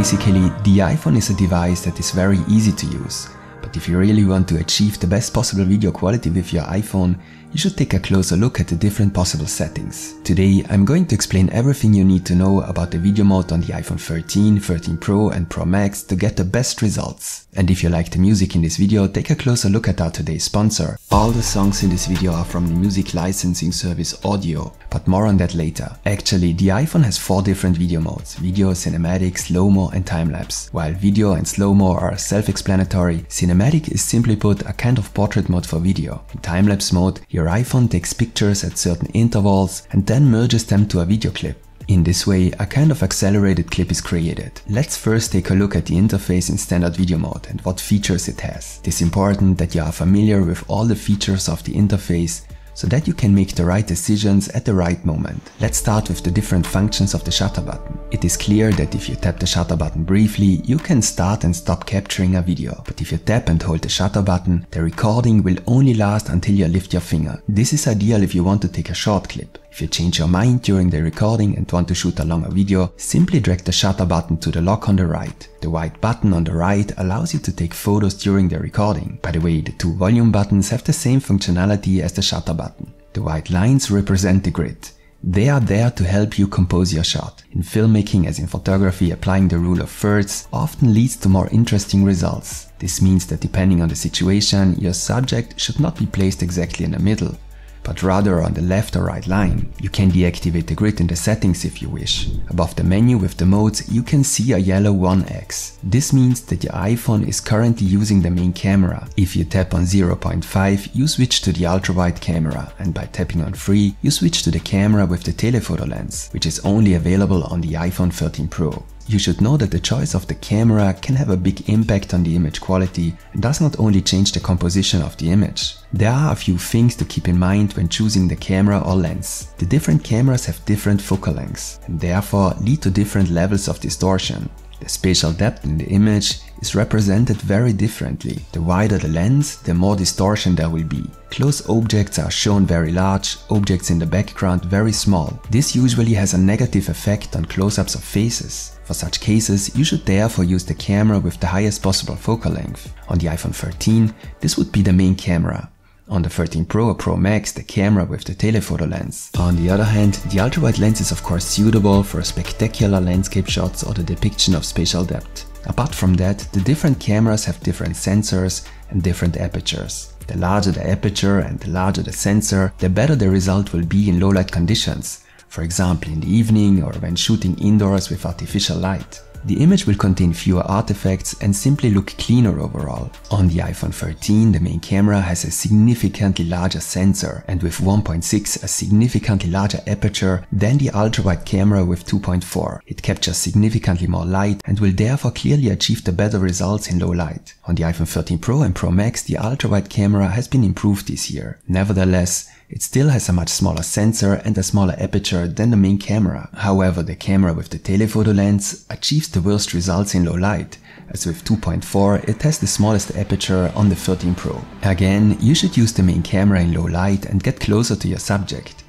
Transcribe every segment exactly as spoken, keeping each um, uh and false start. Basically, the iPhone is a device that is very easy to use, but if you really want to achieve the best possible video quality with your iPhone, you should take a closer look at the different possible settings. Today I'm going to explain everything you need to know about the video mode on the iPhone thirteen, thirteen Pro and Pro Max to get the best results. And if you like the music in this video, take a closer look at our today's sponsor. All the songs in this video are from the music licensing service Audiio, but more on that later. Actually, the iPhone has four different video modes: video, cinematic, slow-mo and time-lapse. While video and slow-mo are self-explanatory, cinematic is simply put a kind of portrait mode for video. In time-lapse mode, your iPhone takes pictures at certain intervals and then merges them to a video clip. In this way, a kind of accelerated clip is created. Let's first take a look at the interface in standard video mode and what features it has. It is important that you are familiar with all the features of the interface so that you can make the right decisions at the right moment. Let's start with the different functions of the shutter button. It is clear that if you tap the shutter button briefly, you can start and stop capturing a video. But if you tap and hold the shutter button, the recording will only last until you lift your finger. This is ideal if you want to take a short clip. If you change your mind during the recording and want to shoot a longer video, simply drag the shutter button to the lock on the right. The white button on the right allows you to take photos during the recording. By the way, the two volume buttons have the same functionality as the shutter button. The white lines represent the grid. They are there to help you compose your shot. In filmmaking, as in photography, applying the rule of thirds often leads to more interesting results. This means that depending on the situation, your subject should not be placed exactly in the middle, but rather on the left or right line. You can deactivate the grid in the settings if you wish. Above the menu with the modes, you can see a yellow one X. This means that your iPhone is currently using the main camera. If you tap on zero point five, you switch to the ultra-wide camera, and by tapping on three, you switch to the camera with the telephoto lens, which is only available on the iPhone thirteen Pro. You should know that the choice of the camera can have a big impact on the image quality and does not only change the composition of the image. There are a few things to keep in mind when choosing the camera or lens. The different cameras have different focal lengths and therefore lead to different levels of distortion. The spatial depth in the image is represented very differently. The wider the lens, the more distortion there will be. Close objects are shown very large, objects in the background very small. This usually has a negative effect on close-ups of faces. For such cases, you should therefore use the camera with the highest possible focal length. On the iPhone thirteen, this would be the main camera. On the thirteen Pro or Pro Max, the camera with the telephoto lens. On the other hand, the ultra-wide lens is of course suitable for spectacular landscape shots or the depiction of spatial depth. Apart from that, the different cameras have different sensors and different apertures. The larger the aperture and the larger the sensor, the better the result will be in low-light conditions, for example in the evening or when shooting indoors with artificial light. The image will contain fewer artifacts and simply look cleaner overall. On the iPhone thirteen, the main camera has a significantly larger sensor and with one point six a significantly larger aperture than the ultra-wide camera with two point four. It captures significantly more light and will therefore clearly achieve the better results in low light. On the iPhone thirteen Pro and Pro Max, the ultra-wide camera has been improved this year. Nevertheless, it still has a much smaller sensor and a smaller aperture than the main camera. However, the camera with the telephoto lens achieves the worst results in low light, as with two point four it has the smallest aperture on the thirteen Pro. Again, you should use the main camera in low light and get closer to your subject.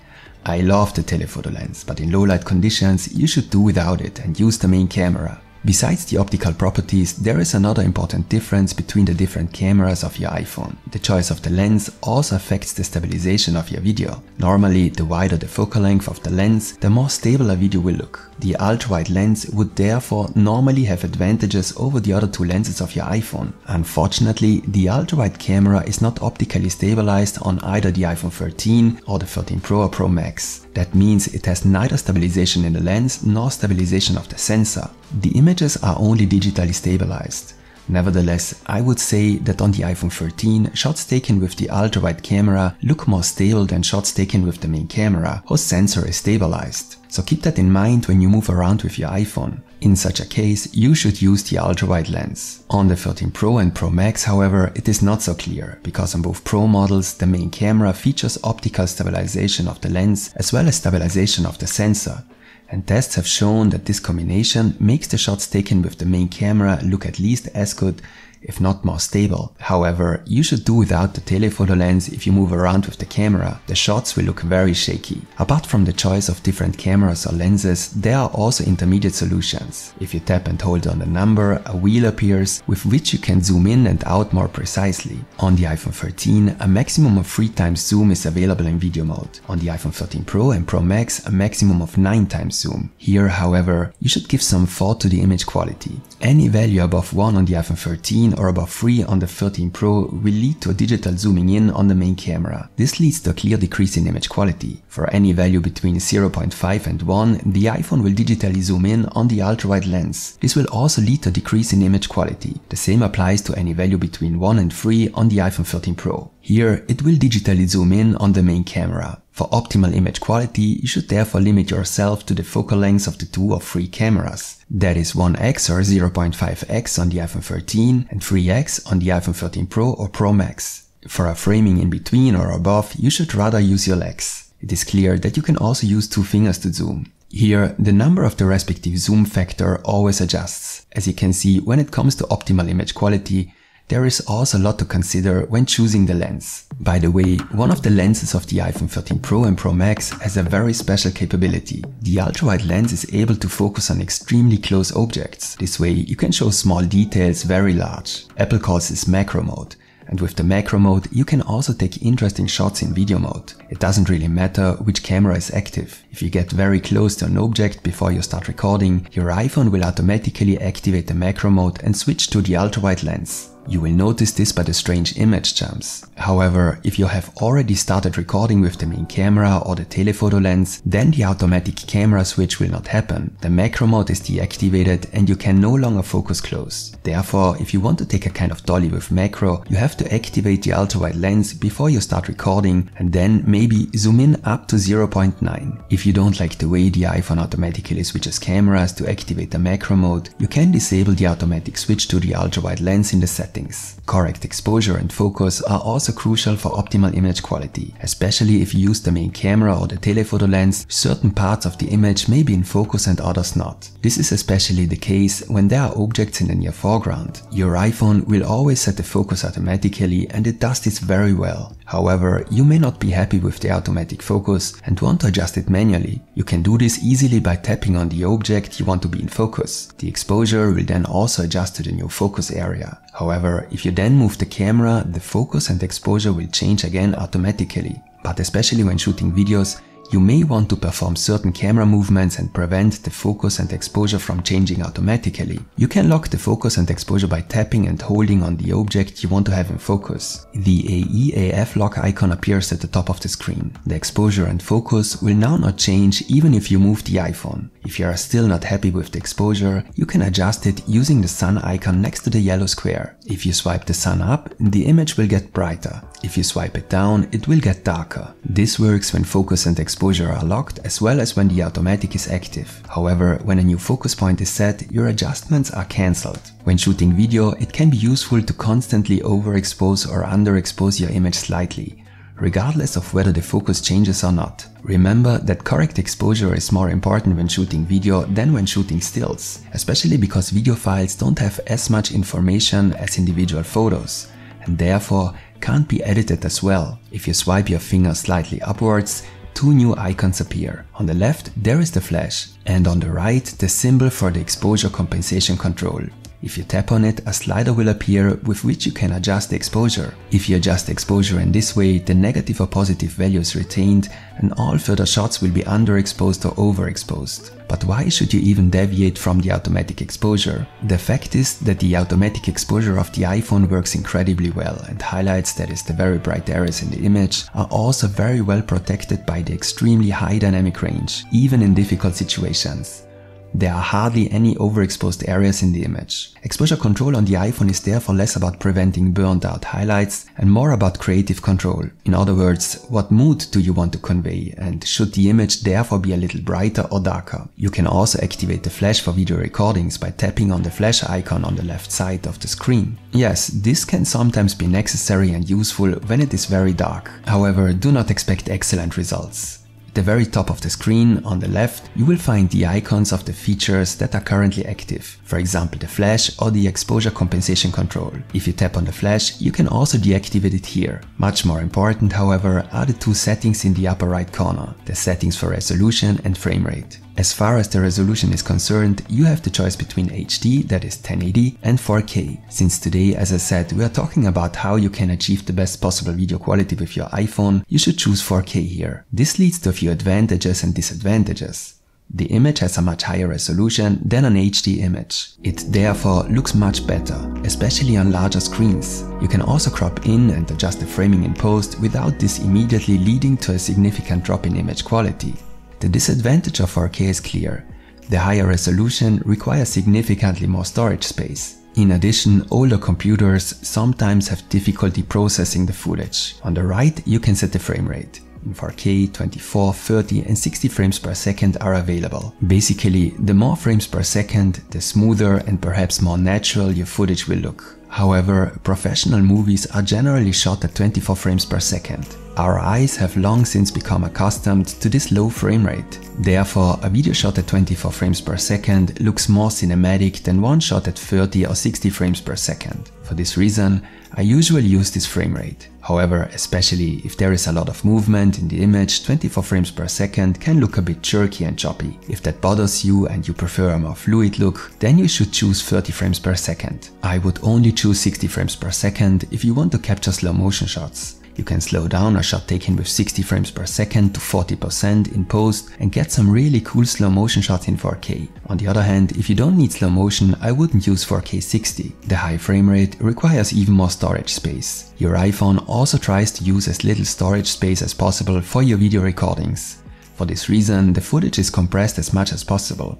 I love the telephoto lens, but in low light conditions you should do without it and use the main camera. Besides the optical properties, there is another important difference between the different cameras of your iPhone. The choice of the lens also affects the stabilization of your video. Normally, the wider the focal length of the lens, the more stable a video will look. The ultra-wide lens would therefore normally have advantages over the other two lenses of your iPhone. Unfortunately, the ultra-wide camera is not optically stabilized on either the iPhone thirteen or the thirteen Pro or Pro Max. That means it has neither stabilization in the lens nor stabilization of the sensor. The images are only digitally stabilized. Nevertheless, I would say that on the iPhone thirteen, shots taken with the ultra-wide camera look more stable than shots taken with the main camera, whose sensor is stabilized. So keep that in mind when you move around with your iPhone. In such a case, you should use the ultra-wide lens. On the thirteen Pro and Pro Max, however, it is not so clear, because on both Pro models, the main camera features optical stabilization of the lens as well as stabilization of the sensor. And tests have shown that this combination makes the shots taken with the main camera look at least as good if not more stable. However, you should do without the telephoto lens if you move around with the camera. The shots will look very shaky. Apart from the choice of different cameras or lenses, there are also intermediate solutions. If you tap and hold on a number, a wheel appears, with which you can zoom in and out more precisely. On the iPhone thirteen, a maximum of three times zoom is available in video mode. On the iPhone thirteen Pro and Pro Max, a maximum of nine times zoom. Here, however, you should give some thought to the image quality. Any value above one on the iPhone thirteen or above three on the thirteen Pro will lead to a digital zooming in on the main camera. This leads to a clear decrease in image quality. For any value between zero point five and one, the iPhone will digitally zoom in on the ultra-wide lens. This will also lead to a decrease in image quality. The same applies to any value between one and three on the iPhone thirteen Pro. Here, it will digitally zoom in on the main camera. For optimal image quality, you should therefore limit yourself to the focal lengths of the two or three cameras. That is one x or zero point five x on the iPhone thirteen and three x on the iPhone thirteen Pro or Pro Max. For a framing in between or above, you should rather use your legs. It is clear that you can also use two fingers to zoom. Here, the number of the respective zoom factor always adjusts. As you can see, when it comes to optimal image quality, there is also a lot to consider when choosing the lens. By the way, one of the lenses of the iPhone thirteen Pro and Pro Max has a very special capability. The ultra-wide lens is able to focus on extremely close objects. This way, you can show small details very large. Apple calls this macro mode. And with the macro mode, you can also take interesting shots in video mode. It doesn't really matter which camera is active. If you get very close to an object before you start recording, your iPhone will automatically activate the macro mode and switch to the ultra-wide lens. You will notice this by the strange image jumps. However, if you have already started recording with the main camera or the telephoto lens, then the automatic camera switch will not happen. The macro mode is deactivated and you can no longer focus close. Therefore, if you want to take a kind of dolly with macro, you have to activate the ultra-wide lens before you start recording and then maybe zoom in up to zero point nine. If you don't like the way the iPhone automatically switches cameras to activate the macro mode, you can disable the automatic switch to the ultra-wide lens in the settings. Correct exposure and focus are also crucial for optimal image quality. Especially if you use the main camera or the telephoto lens, certain parts of the image may be in focus and others not. This is especially the case when there are objects in the near foreground. Your iPhone will always set the focus automatically and it does this very well. However, you may not be happy with the automatic focus and want to adjust it manually. You can do this easily by tapping on the object you want to be in focus. The exposure will then also adjust to the new focus area. However, if you then move the camera, the focus and exposure will change again automatically. But especially when shooting videos, you may want to perform certain camera movements and prevent the focus and exposure from changing automatically. You can lock the focus and exposure by tapping and holding on the object you want to have in focus. The A E A F lock icon appears at the top of the screen. The exposure and focus will now not change even if you move the iPhone. If you are still not happy with the exposure, you can adjust it using the sun icon next to the yellow square. If you swipe the sun up, the image will get brighter. If you swipe it down, it will get darker. This works when focus and exposure Exposure are locked as well as when the automatic is active. However, when a new focus point is set, your adjustments are cancelled. When shooting video, it can be useful to constantly overexpose or underexpose your image slightly, regardless of whether the focus changes or not. Remember that correct exposure is more important when shooting video than when shooting stills, especially because video files don't have as much information as individual photos, and therefore can't be edited as well. If you swipe your finger slightly upwards, two new icons appear. On the left, there is the flash, and on the right, the symbol for the exposure compensation control. If you tap on it, a slider will appear with which you can adjust the exposure. If you adjust the exposure in this way, the negative or positive value is retained and all further shots will be underexposed or overexposed. But why should you even deviate from the automatic exposure? The fact is that the automatic exposure of the iPhone works incredibly well, and highlights, that is the very bright areas in the image, are also very well protected by the extremely high dynamic range, even in difficult situations. There are hardly any overexposed areas in the image. Exposure control on the iPhone is therefore less about preventing burned out highlights and more about creative control. In other words, what mood do you want to convey, and should the image therefore be a little brighter or darker? You can also activate the flash for video recordings by tapping on the flash icon on the left side of the screen. Yes, this can sometimes be necessary and useful when it is very dark. However, do not expect excellent results. the very top of the screen, on the left, you will find the icons of the features that are currently active, for example the flash or the exposure compensation control. If you tap on the flash, you can also deactivate it here. Much more important, however, are the two settings in the upper right corner, the settings for resolution and frame rate. As far as the resolution is concerned, you have the choice between H D, that is ten eighty, and four K. Since today, as I said, we are talking about how you can achieve the best possible video quality with your iPhone, you should choose four K here. This leads to a few advantages and disadvantages. The image has a much higher resolution than an H D image. It therefore looks much better, especially on larger screens. You can also crop in and adjust the framing in post without this immediately leading to a significant drop in image quality. The disadvantage of four K is clear. The higher resolution requires significantly more storage space. In addition, older computers sometimes have difficulty processing the footage. On the right, you can set the frame rate. In four K, twenty-four, thirty and sixty frames per second are available. Basically, the more frames per second, the smoother and perhaps more natural your footage will look. However, professional movies are generally shot at twenty-four frames per second. Our eyes have long since become accustomed to this low frame rate. Therefore, a video shot at twenty-four frames per second looks more cinematic than one shot at thirty or sixty frames per second. For this reason, I usually use this frame rate. However, especially if there is a lot of movement in the image, twenty-four frames per second can look a bit jerky and choppy. If that bothers you and you prefer a more fluid look, then you should choose thirty frames per second. I would only choose sixty frames per second if you want to capture slow motion shots. You can slow down a shot taken with sixty frames per second to forty percent in post and get some really cool slow motion shots in four K. On the other hand, if you don't need slow motion, I wouldn't use four K sixty. The high frame rate requires even more storage space. Your iPhone also tries to use as little storage space as possible for your video recordings. For this reason, the footage is compressed as much as possible.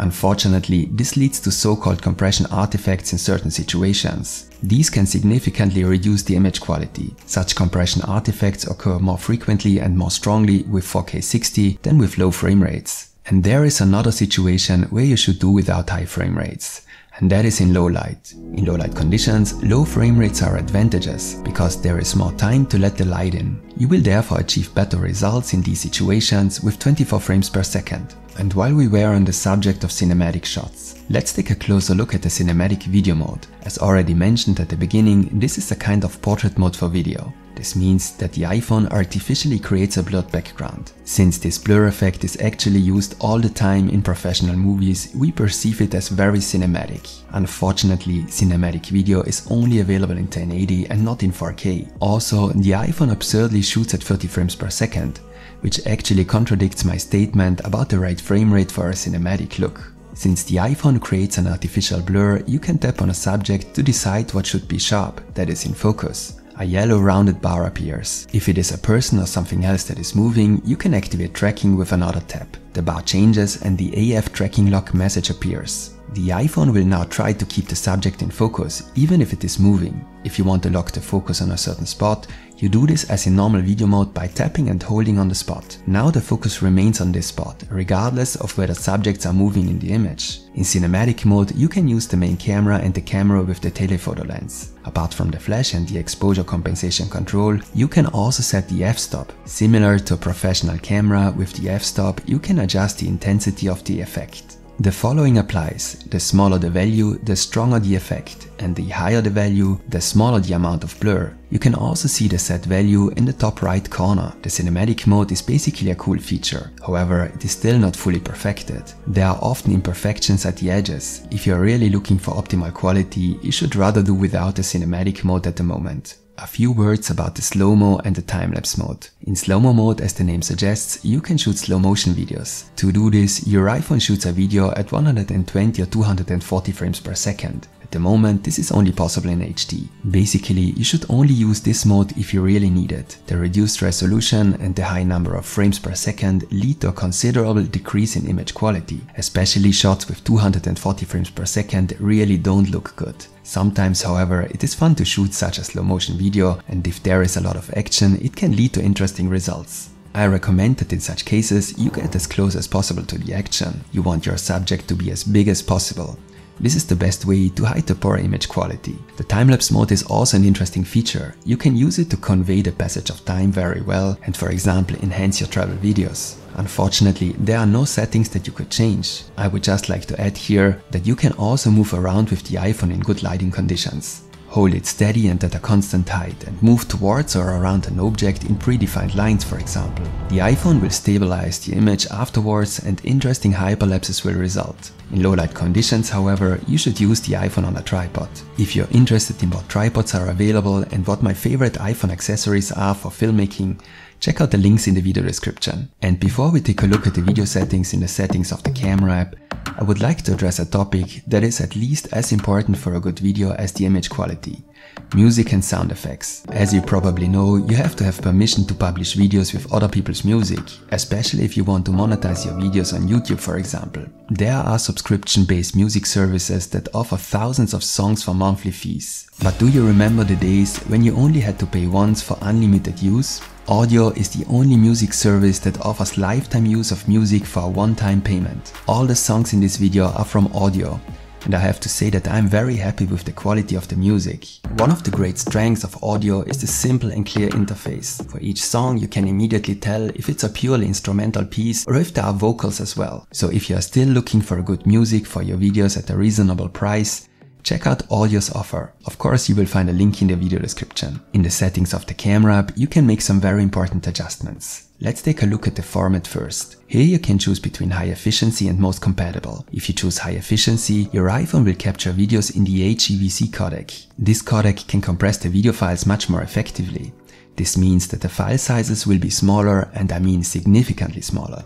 Unfortunately, this leads to so-called compression artifacts in certain situations. These can significantly reduce the image quality. Such compression artifacts occur more frequently and more strongly with four K sixty than with low frame rates. And there is another situation where you should do without high frame rates. And that is in low light. In low light conditions, low frame rates are advantageous because there is more time to let the light in. You will therefore achieve better results in these situations with twenty-four frames per second. And while we were on the subject of cinematic shots, let's take a closer look at the cinematic video mode. As already mentioned at the beginning, this is a kind of portrait mode for video. This means that the iPhone artificially creates a blurred background. Since this blur effect is actually used all the time in professional movies, we perceive it as very cinematic. Unfortunately, cinematic video is only available in ten eighty and not in four K. Also, the iPhone absurdly shoots at thirty frames per second, which actually contradicts my statement about the right frame rate for a cinematic look. Since the iPhone creates an artificial blur, you can tap on a subject to decide what should be sharp, that is in focus. A yellow rounded bar appears. If it is a person or something else that is moving, you can activate tracking with another tap. The bar changes and the A E A F tracking lock message appears. The iPhone will now try to keep the subject in focus, even if it is moving. If you want to lock the focus on a certain spot, you do this as in normal video mode by tapping and holding on the spot. Now the focus remains on this spot, regardless of whether subjects are moving in the image. In cinematic mode, you can use the main camera and the camera with the telephoto lens. Apart from the flash and the exposure compensation control, you can also set the f-stop. Similar to a professional camera, with the f-stop, you can adjust the intensity of the effect. The following applies: the smaller the value, the stronger the effect, and the higher the value, the smaller the amount of blur. You can also see the set value in the top right corner. The cinematic mode is basically a cool feature, however it is still not fully perfected. There are often imperfections at the edges. If you are really looking for optimal quality, you should rather do without the cinematic mode at the moment. A few words about the slow-mo and the time-lapse mode. In slow-mo mode, as the name suggests, you can shoot slow-motion videos. To do this, your iPhone shoots a video at one hundred twenty or two hundred forty frames per second. At the moment, this is only possible in H D. Basically, you should only use this mode if you really need it. The reduced resolution and the high number of frames per second lead to a considerable decrease in image quality. Especially shots with two hundred forty frames per second really don't look good. Sometimes, however, it is fun to shoot such a slow motion video, and if there is a lot of action, it can lead to interesting results. I recommend that in such cases, you get as close as possible to the action. You want your subject to be as big as possible. This is the best way to hide the poor image quality. The time-lapse mode is also an interesting feature. You can use it to convey the passage of time very well and, for example, enhance your travel videos. Unfortunately, there are no settings that you could change. I would just like to add here that you can also move around with the iPhone in good lighting conditions. Hold it steady and at a constant height and move towards or around an object in predefined lines, for example. The iPhone will stabilize the image afterwards and interesting hyperlapses will result. In low light conditions, however, you should use the iPhone on a tripod. If you're interested in what tripods are available and what my favorite iPhone accessories are for filmmaking, check out the links in the video description. And before we take a look at the video settings in the settings of the camera app, I would like to address a topic that is at least as important for a good video as the image quality: music and sound effects. As you probably know, you have to have permission to publish videos with other people's music, especially if you want to monetize your videos on YouTube, for example. There are subscription-based music services that offer thousands of songs for monthly fees. But do you remember the days when you only had to pay once for unlimited use? Audiio is the only music service that offers lifetime use of music for a one-time payment. All the songs in this video are from Audiio, and I have to say that I'm very happy with the quality of the music. One of the great strengths of Audiio is the simple and clear interface. For each song you can immediately tell if it's a purely instrumental piece or if there are vocals as well. So if you are still looking for good music for your videos at a reasonable price, check out Audiio's offer. Of course, you will find a link in the video description. In the settings of the camera app, you can make some very important adjustments. Let's take a look at the format first. Here you can choose between high efficiency and most compatible. If you choose high efficiency, your iPhone will capture videos in the H E V C codec. This codec can compress the video files much more effectively. This means that the file sizes will be smaller, and I mean significantly smaller.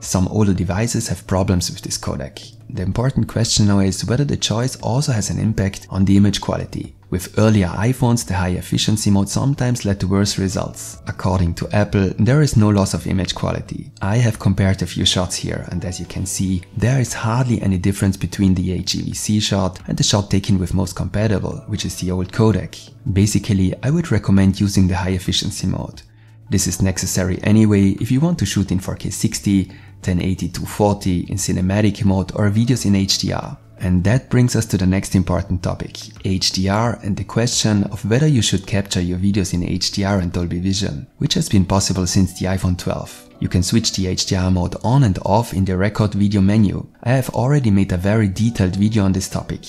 Some older devices have problems with this codec. The important question now is whether the choice also has an impact on the image quality. With earlier iPhones, the high efficiency mode sometimes led to worse results. According to Apple, there is no loss of image quality. I have compared a few shots here, and as you can see, there is hardly any difference between the H E V C shot and the shot taken with most compatible, which is the old codec. Basically, I would recommend using the high efficiency mode. This is necessary anyway if you want to shoot in four K sixty, ten eighty by two forty, in cinematic mode, or videos in H D R. And that brings us to the next important topic, H D R, and the question of whether you should capture your videos in H D R and Dolby Vision, which has been possible since the iPhone twelve. You can switch the H D R mode on and off in the record video menu. I have already made a very detailed video on this topic.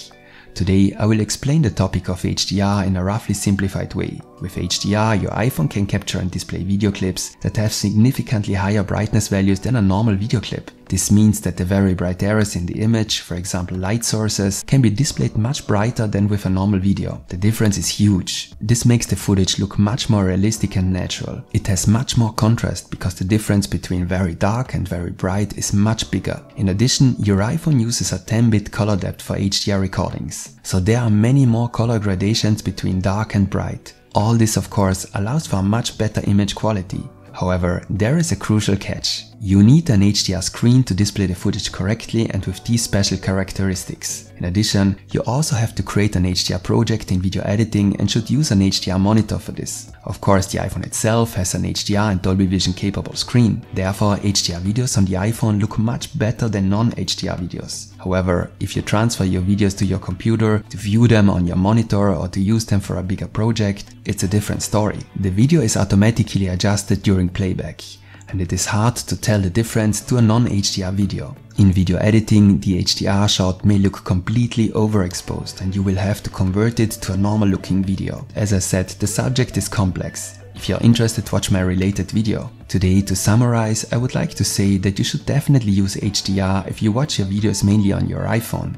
Today I will explain the topic of H D R in a roughly simplified way. With H D R, your iPhone can capture and display video clips that have significantly higher brightness values than a normal video clip. This means that the very bright areas in the image, for example light sources, can be displayed much brighter than with a normal video. The difference is huge. This makes the footage look much more realistic and natural. It has much more contrast because the difference between very dark and very bright is much bigger. In addition, your iPhone uses a ten bit color depth for H D R recordings, so there are many more color gradations between dark and bright. All this, of course, allows for a much better image quality. However, there is a crucial catch. You need an H D R screen to display the footage correctly and with these special characteristics. In addition, you also have to create an H D R project in video editing and should use an H D R monitor for this. Of course, the iPhone itself has an H D R and Dolby Vision capable screen. Therefore, H D R videos on the iPhone look much better than non-H D R videos. However, if you transfer your videos to your computer, to view them on your monitor or to use them for a bigger project, it's a different story. The video is automatically adjusted during playback, and it is hard to tell the difference to a non-H D R video. In video editing, the H D R shot may look completely overexposed and you will have to convert it to a normal looking video. As I said, the subject is complex. If you're interested, watch my related video. Today, to summarize, I would like to say that you should definitely use H D R if you watch your videos mainly on your iPhone.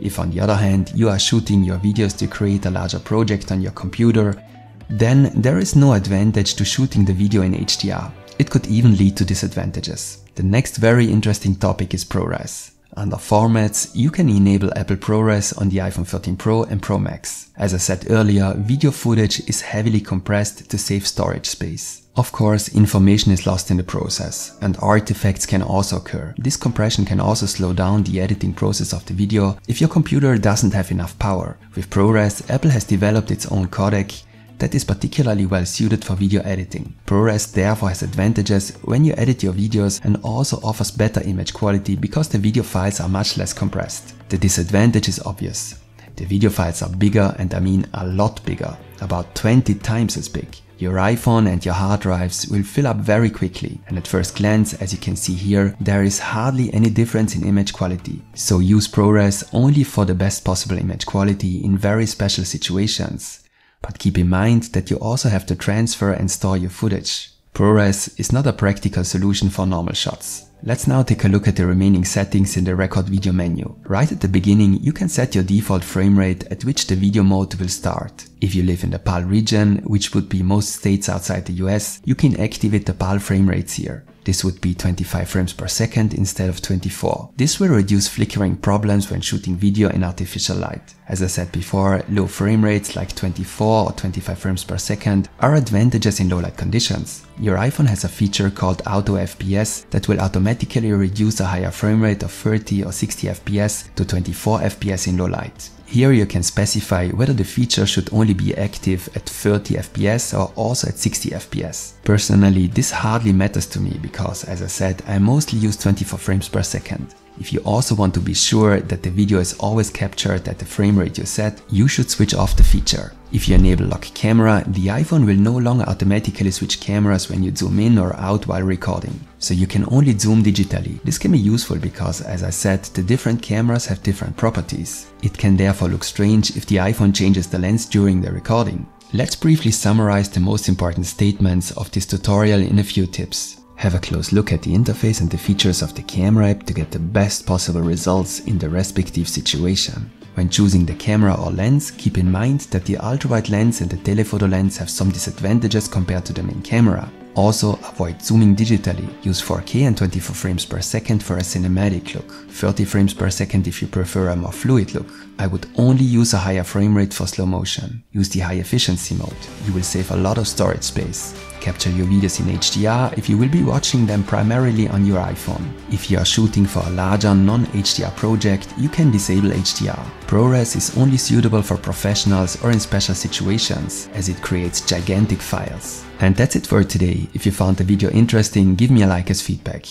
If on the other hand, you are shooting your videos to create a larger project on your computer, then there is no advantage to shooting the video in H D R. It could even lead to disadvantages. The next very interesting topic is ProRes. Under formats, you can enable Apple ProRes on the iPhone thirteen Pro and Pro Max. As I said earlier, video footage is heavily compressed to save storage space. Of course, information is lost in the process, and artifacts can also occur. This compression can also slow down the editing process of the video if your computer doesn't have enough power. With ProRes, Apple has developed its own codec that is particularly well suited for video editing. ProRes therefore has advantages when you edit your videos and also offers better image quality because the video files are much less compressed. The disadvantage is obvious. The video files are bigger, and I mean a lot bigger, about twenty times as big. Your iPhone and your hard drives will fill up very quickly, and at first glance, as you can see here, there is hardly any difference in image quality. So use ProRes only for the best possible image quality in very special situations. But keep in mind that you also have to transfer and store your footage. ProRes is not a practical solution for normal shots. Let's now take a look at the remaining settings in the record video menu. Right at the beginning, you can set your default frame rate at which the video mode will start. If you live in the P A L region, which would be most states outside the U S, you can activate the P A L frame rates here. This would be twenty-five frames per second instead of twenty-four. This will reduce flickering problems when shooting video in artificial light. As I said before, low frame rates like twenty-four or twenty-five frames per second are advantages in low light conditions. Your iPhone has a feature called Auto F P S that will automatically reduce a higher frame rate of thirty or sixty F P S to twenty-four F P S in low light. Here you can specify whether the feature should only be active at thirty F P S or also at sixty F P S. Personally, this hardly matters to me because, as I said, I mostly use twenty-four frames per second. If you also want to be sure that the video is always captured at the frame rate you set, you should switch off the feature. If you enable lock camera, the iPhone will no longer automatically switch cameras when you zoom in or out while recording. So you can only zoom digitally. This can be useful because, as I said, the different cameras have different properties. It can therefore look strange if the iPhone changes the lens during the recording. Let's briefly summarize the most important statements of this tutorial in a few tips. Have a close look at the interface and the features of the camera app to get the best possible results in the respective situation. When choosing the camera or lens, keep in mind that the ultrawide lens and the telephoto lens have some disadvantages compared to the main camera. Also, avoid zooming digitally. Use four K and twenty-four frames per second for a cinematic look. thirty frames per second if you prefer a more fluid look. I would only use a higher frame rate for slow motion. Use the high efficiency mode. You will save a lot of storage space. Capture your videos in H D R if you will be watching them primarily on your iPhone. If you are shooting for a larger non H D R project, you can disable H D R. ProRes is only suitable for professionals or in special situations, as it creates gigantic files. And that's it for today. If you found the video interesting, give me a like as feedback.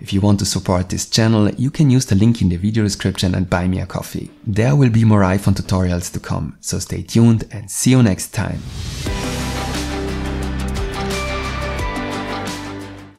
If you want to support this channel, you can use the link in the video description and buy me a coffee. There will be more iPhone tutorials to come, so stay tuned and see you next time.